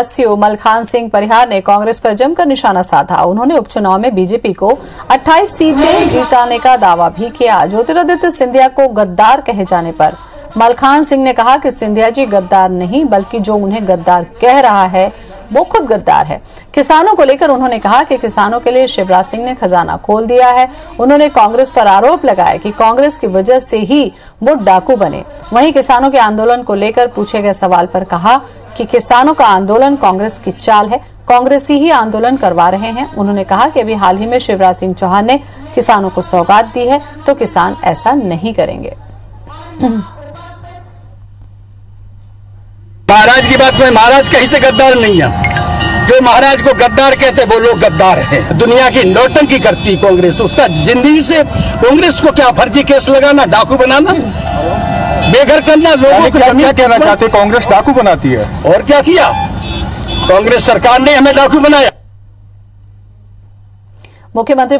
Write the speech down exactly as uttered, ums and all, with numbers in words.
मलखान सिंह परिहार ने कांग्रेस पर जमकर निशाना साधा। उन्होंने उपचुनाव में बीजेपी को अट्ठाईस सीटें जिताने का दावा भी किया। ज्योतिरादित्य सिंधिया को गद्दार कहे जाने पर मलखान सिंह ने कहा कि सिंधिया जी गद्दार नहीं, बल्कि जो उन्हें गद्दार कह रहा है वो खुद गद्दार है। किसानों को लेकर उन्होंने कहा कि किसानों के लिए शिवराज सिंह ने खजाना खोल दिया है। उन्होंने कांग्रेस पर आरोप लगाया कि कांग्रेस की वजह से ही वो डाकू बने। वहीं किसानों के आंदोलन को लेकर पूछे गए सवाल पर कहा कि किसानों का आंदोलन कांग्रेस की चाल है, कांग्रेस ही आंदोलन करवा रहे हैं। उन्होंने कहा कि अभी हाल ही में शिवराज सिंह चौहान ने किसानों को सौगात दी है, तो किसान ऐसा नहीं करेंगे। महाराज की बात में महाराज कहीं से गद्दार नहीं है। जो महाराज को गद्दार कहते वो लोग गद्दार हैं। दुनिया की नौटंकी करती कांग्रेस, उसका जिंदगी से कांग्रेस को क्या फर्जी केस लगाना, डाकू बनाना, बेघर करना लोगों को। क्या कहना चाहते? कांग्रेस डाकू बनाती है और क्या किया? कांग्रेस सरकार ने हमें डाकू बनाया। मुख्यमंत्री